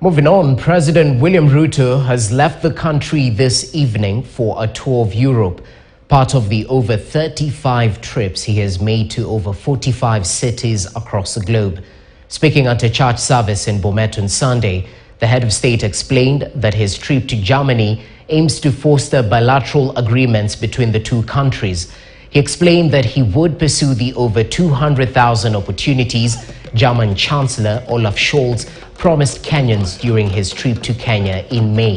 Moving on, President William Ruto has left the country this evening for a tour of Europe, part of the over 35 trips he has made to over 45 cities across the globe. Speaking at a church service in Bomet on Sunday, the head of state explained that his trip to Germany aims to foster bilateral agreements between the two countries. He explained that he would pursue the over 200,000 opportunities German Chancellor Olaf Scholz promised Kenyans during his trip to Kenya in May.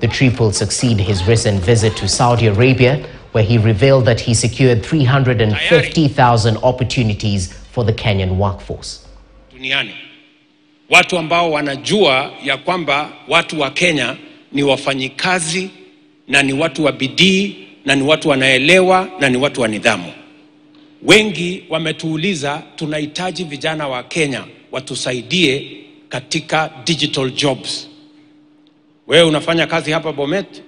The trip will succeed his recent visit to Saudi Arabia, where he revealed that he secured 350,000 opportunities for the Kenyan workforce. Duniani. Watu ambao wanajua ya kwamba watu wa Kenya ni wafanyikazi na ni watu wa bidii na ni watu wanaelewa na ni watu wa nidhamu. Wengi wametuuliza tunahitaji vijana wa Kenya watusaidie katika digital jobs. Wewe unafanya kazi hapa Bomet,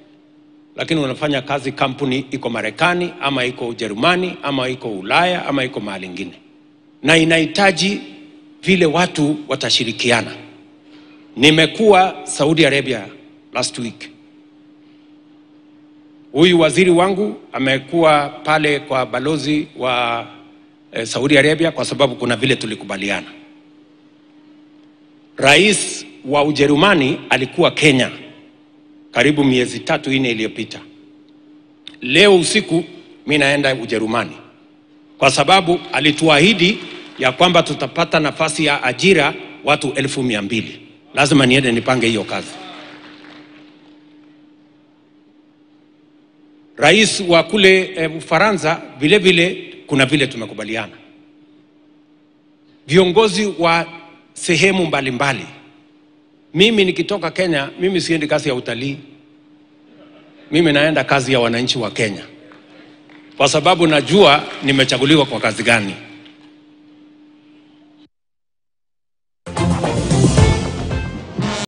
lakini unafanya kazi kampuni iko Marekani ama iko Ujerumani ama iko Ulaya ama iko mahali ingine. Na inahitaji vile watu watashirikiana. Nimekuwa Saudi Arabia last week. Huyu waziri wangu amekuwa pale kwa balozi wa Saudi Arabia kwa sababu kuna vile tulikubaliana. Rais wa Ujerumani alikuwa Kenya karibu miezi 3-4 iliyopita. Leo usiku mimi naenda Ujerumani kwa sababu alituahidi ya kwamba tutapata nafasi ya ajira watu 1200. Lazima niende nipange hiyo kazi. Rais wa kule Faransa vile vile kuna vile tumekubaliana. Viongozi wa sehemu mbalimbali. Mimi nikitoka Kenya, mimi siendi kazi ya utalii. Mimi naenda kazi ya wananchi wa Kenya. Kwa sababu najua nimechaguliwa kwa kazi gani.